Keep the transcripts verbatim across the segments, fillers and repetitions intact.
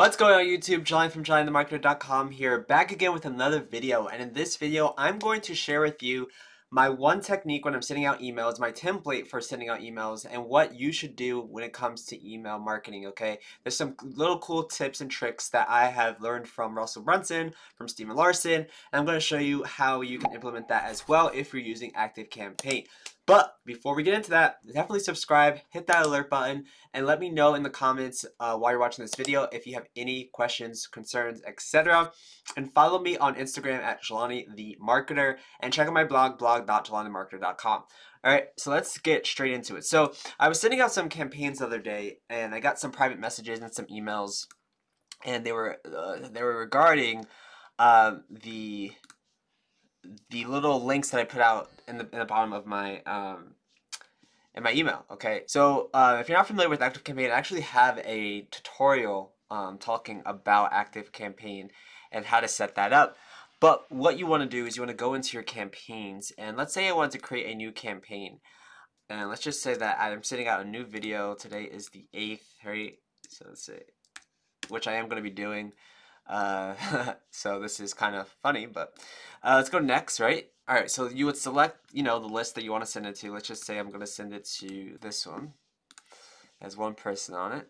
What's going on YouTube? Jelani from Jelani the Marketer dot com here, back again with another video. And in this video, I'm going to share with you my one technique when I'm sending out emails, my template for sending out emails, and what you should do when it comes to email marketing, okay? There's some little cool tips and tricks that I have learned from Russell Brunson, from Stephen Larson, and I'm gonna show you how you can implement that as well if you're using ActiveCampaign. But before we get into that, definitely subscribe, hit that alert button, and let me know in the comments uh, while you're watching this video if you have any questions, concerns, et cetera. And follow me on Instagram at JelaniTheMarketer and check out my blog, blog dot jelani the marketer dot com. All right, so let's get straight into it. So I was sending out some campaigns the other day, and I got some private messages and some emails, and they were uh, they were regarding uh, the. the little links that I put out in the, in the bottom of my um, in my email, okay? So uh, if you're not familiar with ActiveCampaign, I actually have a tutorial um, talking about ActiveCampaign and how to set that up. But what you want to do is you want to go into your campaigns, and let's say I want to create a new campaign. And let's just say that I'm sending out a new video. Today is the eighth, right? So let's say, which I am going to be doing. Uh, so this is kind of funny, but uh, let's go next, right? All right, so you would select, you know, the list that you want to send it to. Let's just say I'm going to send it to this one. It has one person on it.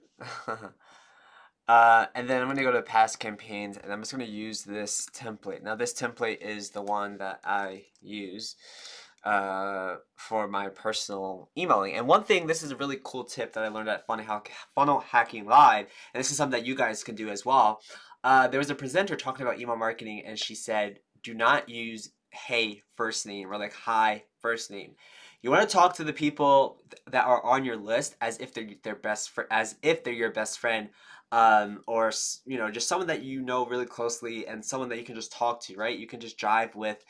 uh, and then I'm going to go to past campaigns, and I'm just going to use this template. Now, this template is the one that I use uh, for my personal emailing. And one thing, this is a really cool tip that I learned at Funnel Hacking Live, and this is something that you guys can do as well. Uh, there was a presenter talking about email marketing, and she said, do not use hey first name or like hi first name. You want to talk to the people th that are on your list as if they're their best fr as if they're your best friend, um, or you know, just someone that you know really closely and someone that you can just talk to, right? You can just jive with.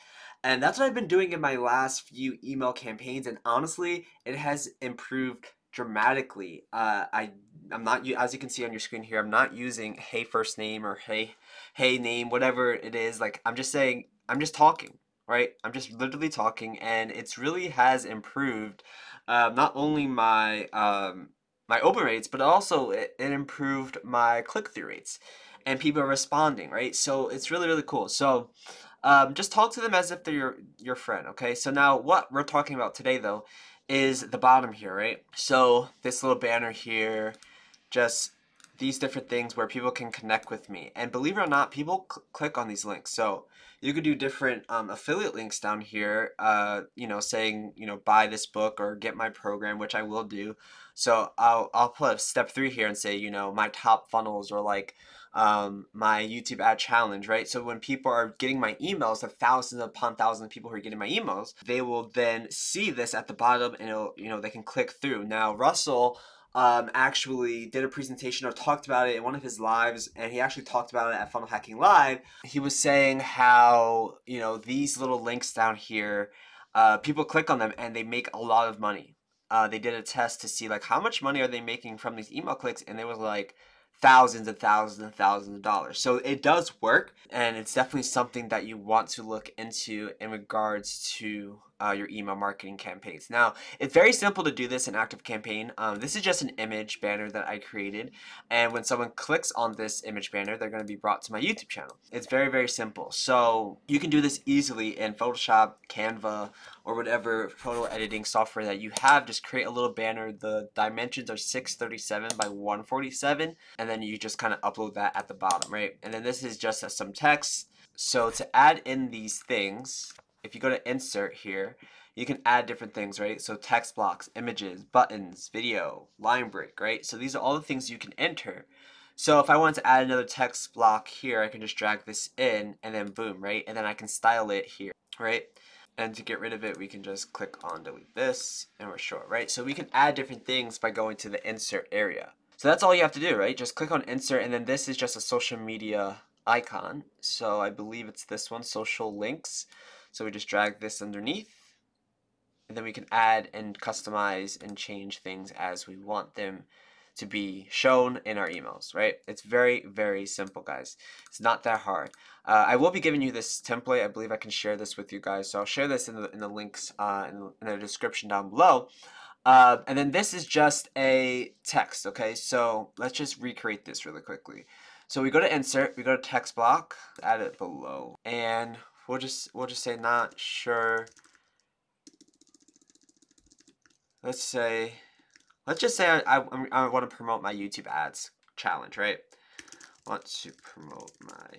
And that's what I've been doing in my last few email campaigns, and honestly, it has improved dramatically. Uh, I I'm not, as you can see on your screen here, I'm not using hey first name or hey hey name, whatever it is. Like, I'm just saying, I'm just talking, right? I'm just literally talking, and it's really has improved uh, not only my um, my open rates, but also it, it improved my click-through rates, and people are responding, right? So it's really, really cool. So um, just talk to them as if they're your, your friend, okay? So now what we're talking about today, though, is the bottom here, right? So this little banner here, just these different things where people can connect with me. And believe it or not, people cl click on these links. So you could do different um, affiliate links down here, uh, you know, saying, you know, buy this book or get my program, which I will do. So I'll, I'll put step three here and say, you know, my top funnels, or like um, my YouTube ad challenge, right? So when people are getting my emails, the thousands upon thousands of people who are getting my emails, they will then see this at the bottom, and it'll, you know, they can click through. Now, Russell Um, actually did a presentation or talked about it in one of his lives, and he actually talked about it at Funnel Hacking Live. He was saying how, you know, these little links down here, uh, people click on them and they make a lot of money. Uh, they did a test to see like how much money are they making from these email clicks, and it was like thousands and thousands and thousands of dollars. So it does work, and it's definitely something that you want to look into in regards to uh, your email marketing campaigns. Now, it's very simple to do this in ActiveCampaign. Um, this is just an image banner that I created, and when someone clicks on this image banner, they're going to be brought to my YouTube channel. It's very, very simple. So you can do this easily in Photoshop, Canva, or whatever photo editing software that you have. Just create a little banner. The dimensions are six thirty-seven by one forty-seven, and then you just kind of upload that at the bottom, right? And then this is just some text. So to add in these things, if you go to insert here, you can add different things, right? So text blocks, images, buttons, video, line break, right? So these are all the things you can enter. So if I want to add another text block here, I can just drag this in, and then boom, right? And then I can style it here, right? And to get rid of it, we can just click on delete this, and we're short, right? So we can add different things by going to the insert area. So that's all you have to do, right? Just click on insert, and then this is just a social media icon. So I believe it's this one, social links. So we just drag this underneath, and then we can add and customize and change things as we want them to be shown in our emails, right? It's very, very simple, guys. It's not that hard. Uh, I will be giving you this template. I believe I can share this with you guys. So I'll share this in the, in the links uh, in, the, in the description down below. Uh, and then this is just a text, okay? So let's just recreate this really quickly. So we go to insert, we go to text block, add it below, and we'll just we'll just say not sure. Let's say, let's just say I I, I want to promote my YouTube ads challenge, right? Want to promote my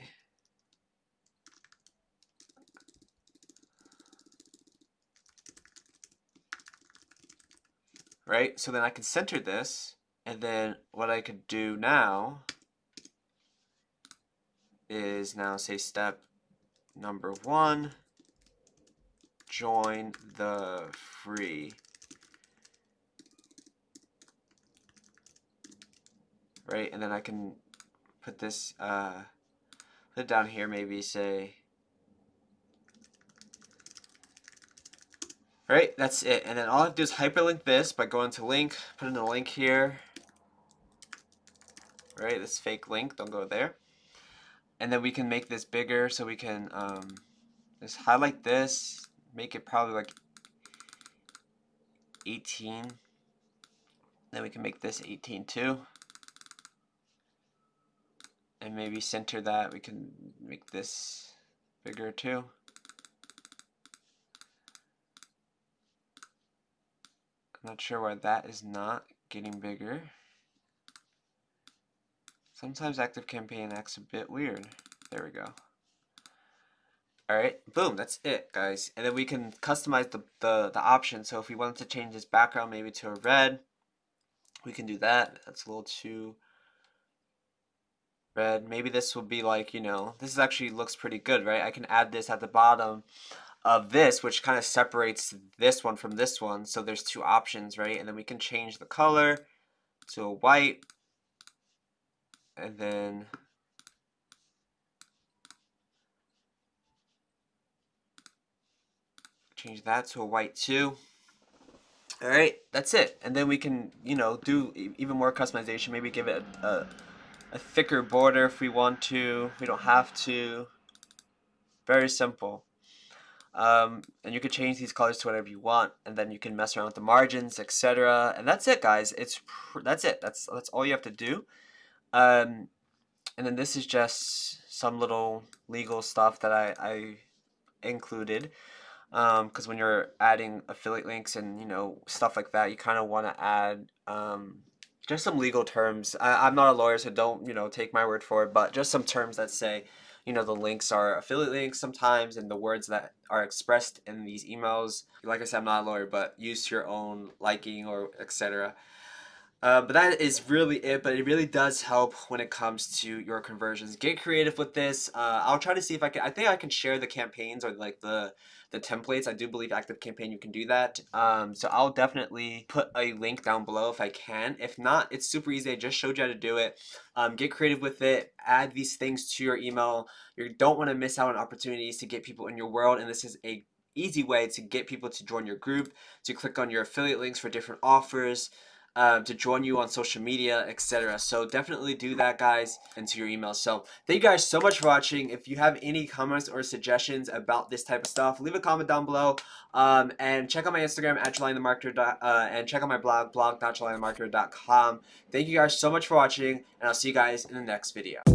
right. So then I can center this, and then what I could do now is now say step number one, join the free, right? And then I can put this, uh, put it down here, maybe say, right, that's it. And then all I have to do is hyperlink this by going to link, put in the link here, right? This fake link, don't go there. And then we can make this bigger, so we can um, just highlight this, make it probably like eighteen. Then we can make this eighteen too. And maybe center that. We can make this bigger too. I'm not sure why that is not getting bigger. Sometimes ActiveCampaign acts a bit weird. There we go. Alright, boom, that's it, guys. And then we can customize the, the, the option. So if we wanted to change this background maybe to a red, we can do that. That's a little too red. Maybe this will be like, you know, this actually looks pretty good, right? I can add this at the bottom of this, which kind of separates this one from this one. So there's two options, right? And then we can change the color to a white. And then change that to a white too. All right, that's it. And then we can, you know, do even more customization. Maybe give it a, a, a thicker border if we want to. We don't have to. Very simple. Um, and you can change these colors to whatever you want, and then you can mess around with the margins, et cetera. And that's it, guys. It's pr that's it. That's that's all you have to do. Um, and then this is just some little legal stuff that I, I included, um, because when you're adding affiliate links and, you know, stuff like that, you kind of want to add, um, just some legal terms. I, I'm not a lawyer, so don't, you know, take my word for it, but just some terms that say, you know, the links are affiliate links sometimes, and the words that are expressed in these emails, like I said, I'm not a lawyer, but use your own liking or et cetera. Uh, but that is really it, but it really does help when it comes to your conversions. Get creative with this. Uh, I'll try to see if I can, I think I can share the campaigns or like the, the templates. I do believe ActiveCampaign, you can do that. Um, so I'll definitely put a link down below if I can. If not, it's super easy. I just showed you how to do it. Um, get creative with it. Add these things to your email. You don't want to miss out on opportunities to get people in your world, and this is a easy way to get people to join your group, to click on your affiliate links for different offers, Uh, to join you on social media, et cetera. So definitely do that, guys, into your email. So thank you guys so much for watching. If you have any comments or suggestions about this type of stuff, leave a comment down below, um, and check out my Instagram at Jelani the Marketer, uh, and check out my blog blog dot Jelani the Marketer dot com. Thank you guys so much for watching, and I'll see you guys in the next video.